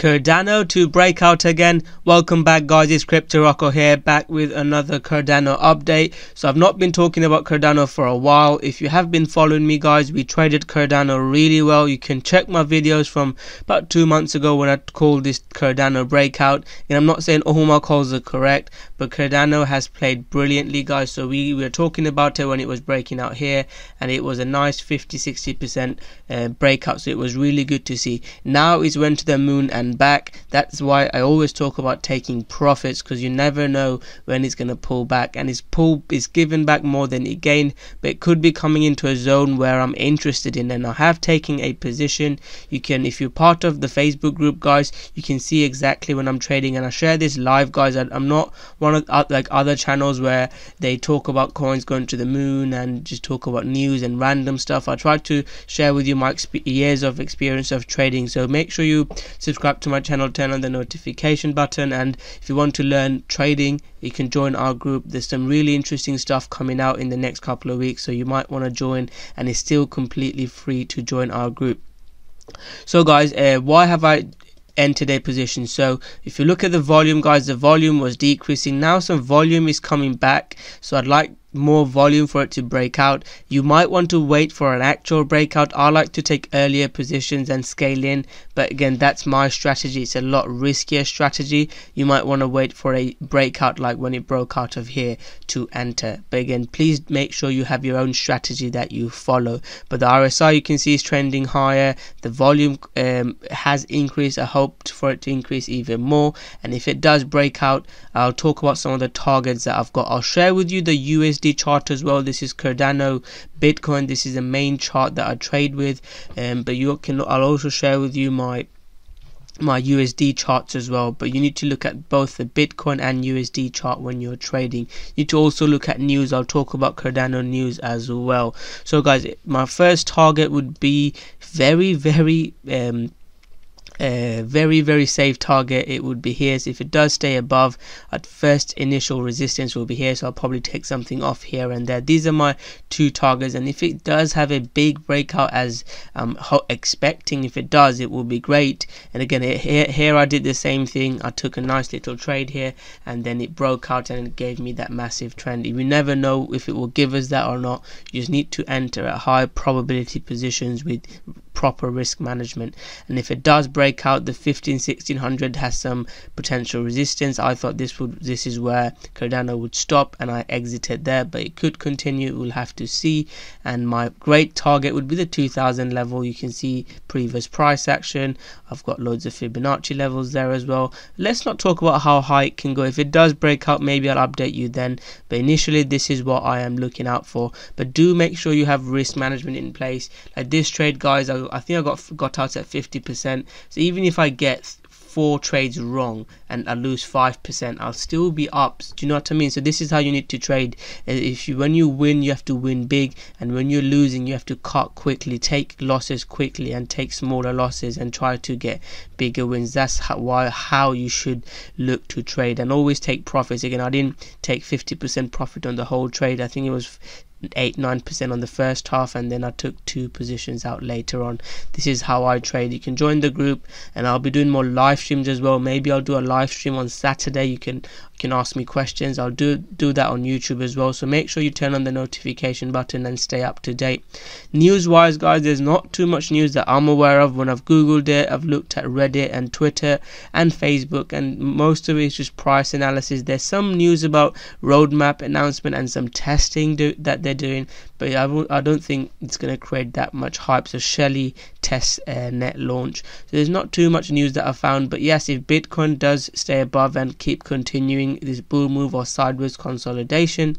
Cardano to break out again. Welcome back, guys. It's Cryptorocko here, back with another Cardano update. So I've not been talking about Cardano for a while. If you have been following me, guys, we traded Cardano really well. You can check my videos from about 2 months ago when I called this Cardano breakout. And I'm not saying all my calls are correct, but Cardano has played brilliantly, guys. So we were talking about it when it was breaking out here, and it was a nice 50-60% breakout. So it was really good to see. Now it's went to the moon and back. That's why I always talk about taking profits, because you never know when it's going to pull back, and its pull is given back more than it gained, but it could be coming into a zone where I'm interested in, and I have taken a position. You can, if you're part of the Facebook group, guys, you can see exactly when I'm trading, and I share this live, guys. I'm not one of like other channels where they talk about coins going to the moon and just talk about news and random stuff. I try to share with you my years of experience of trading, so make sure you subscribe to my channel, turn on the notification button, and if you want to learn trading, you can join our group. There's some really interesting stuff coming out in the next couple of weeks, so you might want to join, and it's still completely free to join our group. So guys, why have I entered a position? So if you look at the volume, guys, the volume was decreasing. Now some volume is coming back, so I'd like more volume for it to break out. You might want to wait for an actual breakout. I like to take earlier positions and scale in, but again, that's my strategy. It's a lot riskier strategy. You might want to wait for a breakout like when it broke out of here to enter, but again, please make sure you have your own strategy that you follow. But the RSI, you can see, is trending higher. The volume has increased. I hoped for it to increase even more, and if it does break out, I'll talk about some of the targets that I've got. I'll share with you the USD chart as well. This is Cardano, Bitcoin. This is the main chart that I trade with, but you can, I'll also share with you my USD charts as well. But you need to look at both the Bitcoin and USD chart when you're trading. You need to also look at news. I'll talk about Cardano news as well. So guys, my first target would be very, very safe target. It would be here. So if it does stay above, at first initial resistance will be here, so I'll probably take something off here and there. These are my two targets, and if it does have a big breakout, as I'm expecting, if it does, it will be great. And again, here I did the same thing. I took a nice little trade here, and then it broke out and it gave me that massive trend. You never know if it will give us that or not. You just need to enter at high probability positions with proper risk management. And if it does break out, the 15-1600 has some potential resistance. I thought this is where Cardano would stop, and I exited there, but it could continue. We'll have to see. And my great target would be the 2000 level. You can see previous price action. I've got loads of Fibonacci levels there as well. Let's not talk about how high it can go. If it does break out, maybe I'll update you then, but initially this is what I am looking out for. But do make sure you have risk management in place. Like this trade, guys, I think I got out at 50%. So even if I get 4 trades wrong and I lose 5%, I'll still be up. Do you know what I mean? So this is how you need to trade. When you win, you have to win big, and when you're losing, you have to cut quickly, take losses quickly, and take smaller losses and try to get bigger wins. That's how you should look to trade, and always take profits. Again, I didn't take 50% profit on the whole trade. I think it was 8-9% on the first half, and then I took 2 positions out later on. This is how I trade. You can join the group, and I'll be doing more live streams as well. Maybe I'll do a live stream on Saturday. You can ask me questions. I'll do that on YouTube as well. So make sure you turn on the notification button and stay up to date. News wise, guys, there's not too much news that I'm aware of. When I've googled it, I've looked at Reddit and Twitter and Facebook, and most of it is just price analysis. There's some news about roadmap announcement and some testing that they're doing, but I don't think it's going to create that much hype. So Shelley test net launch. So there's not too much news that I found. But yes, if Bitcoin does stay above and keep continuing this bull move or sideways consolidation,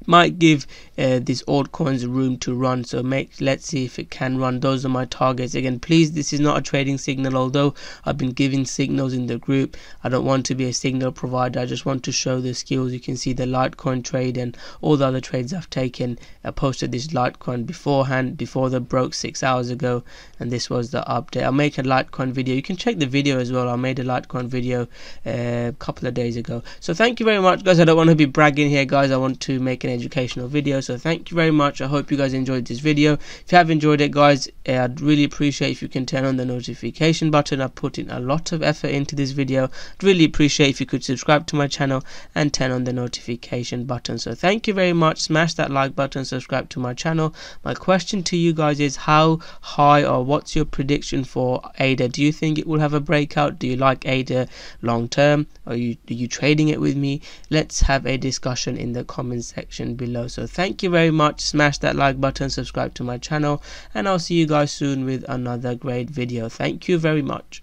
it might give these altcoins room to run. So let's see if it can run. Those are my targets. Again, please, this is not a trading signal, although I've been giving signals in the group. I don't want to be a signal provider. I just want to show the skills. You can see the Litecoin trade and all the other trades I've taken. I posted this Litecoin beforehand, before the broke 6 hours ago, and this was the update. I'll make a Litecoin video. You can check the video as well. I made a Litecoin video a couple of days ago. So thank you very much, guys. I don't want to be bragging here, guys. I want to to make an educational video. So thank you very much. I hope you guys enjoyed this video. If you have enjoyed it, guys, I'd really appreciate if you can turn on the notification button. I've put in a lot of effort into this video. I'd really appreciate if you could subscribe to my channel and turn on the notification button. So thank you very much. Smash that like button, subscribe to my channel. My question to you guys is, how high, or what's your prediction for ADA? Do you think it will have a breakout? Do you like ADA long term? Are you trading it with me? Let's have a discussion in the comments section below. So thank you very much. Smash that like button, subscribe to my channel, and I'll see you guys soon with another great video. Thank you very much.